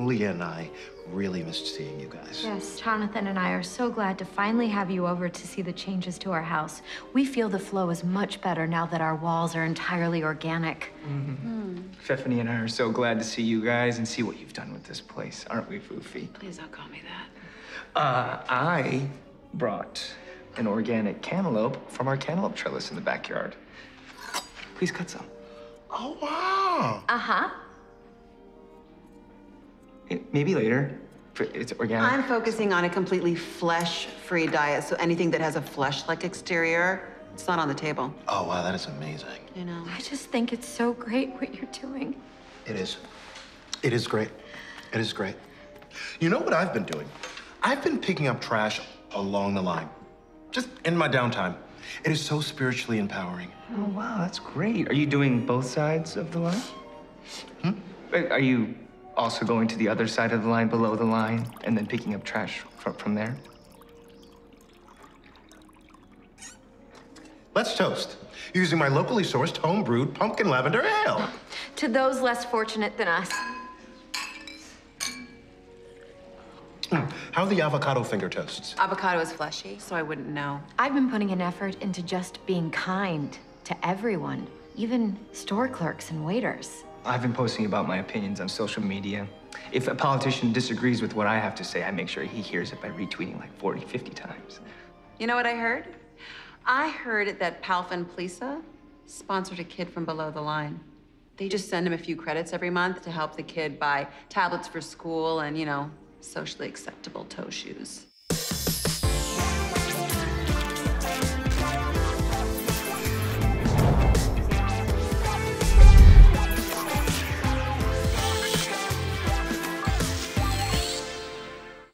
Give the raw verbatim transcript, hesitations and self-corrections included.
Malia and I really missed seeing you guys. Yes, Jonathan and I are so glad to finally have you over to see the changes to our house. We feel the flow is much better now that our walls are entirely organic. Mm-hmm. Mm. Stephanie and I are so glad to see you guys and see what you've done with this place. Aren't we, Foofy? Please don't call me that. Uh, I brought an organic cantaloupe from our cantaloupe trellis in the backyard. Please cut some. Oh, wow. Uh-huh. It, maybe later, it's organic. I'm focusing on a completely flesh-free diet, so anything that has a flesh-like exterior, it's not on the table. Oh, wow, that is amazing. You know. I just think it's so great what you're doing. It is. It is great. It is great. You know what I've been doing? I've been picking up trash along the line, just in my downtime. It is so spiritually empowering. Oh, wow, that's great. Are you doing both sides of the line? Hmm? Are you also going to the other side of the line, below the line, and then picking up trash from, from there? Let's toast, using my locally sourced home-brewed pumpkin lavender ale. To those less fortunate than us. Mm. How are the avocado finger toasts? Avocado is fleshy, so I wouldn't know. I've been putting an effort into just being kind to everyone, even store clerks and waiters. I've been posting about my opinions on social media. If a politician disagrees with what I have to say, I make sure he hears it by retweeting like forty, fifty times. You know what I heard? I heard that Palfin Plisa sponsored a kid from below the line. They just send him a few credits every month to help the kid buy tablets for school and, you know, socially acceptable toe shoes.